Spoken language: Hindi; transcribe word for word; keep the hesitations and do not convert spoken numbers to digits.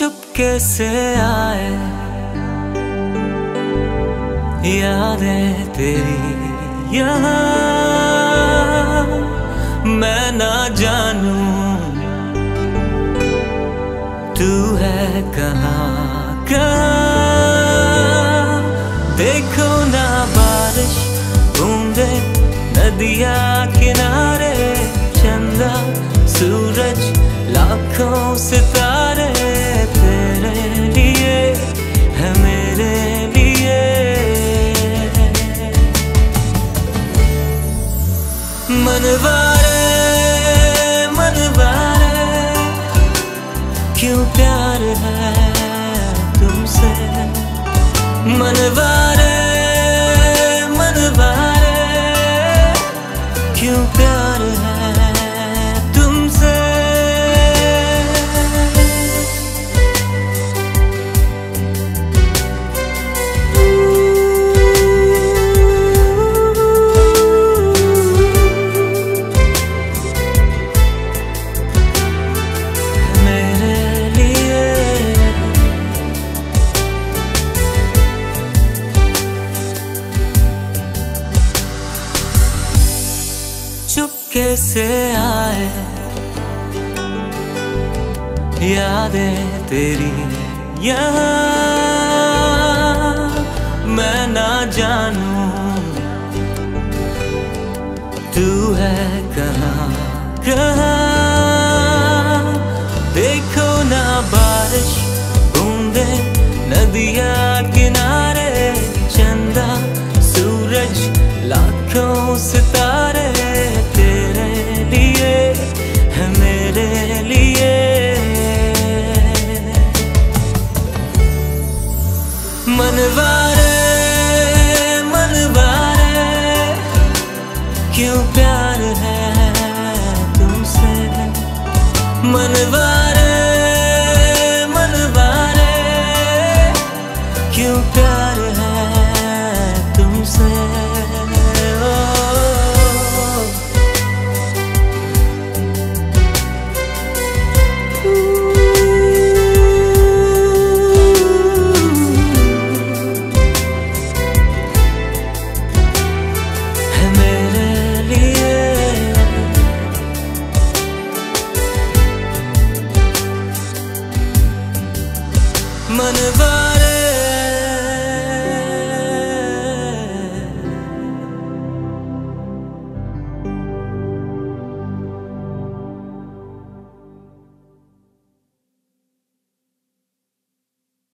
चुपके से आए यादें तेरी यहाँ, मैं ना जानू तू है कहाँ कहाँ। देखो ना बारिश बूंदे नदिया किनारे, चंदा सूरज लाखों सितारे, तेरे लिए है मेरे लिए। मनवा रे मनवा रे क्यों प्यार है तुमसे, मनवा रे मनवा रे क्यों प्यार है तुमसे। चुपके से आए यादें तेरी यहाँ, मैं ना जानू तू है कहाँ कहाँ। देखो ना बारिश बूंदे नदिया किनारे, चंदा सूरज लाखों सितारे, मनवा रे मनवा रे क्यों प्यार है तुमसे, मनवा रे मनवा रे क्यों प्यार है तुमसे। Manwa Re।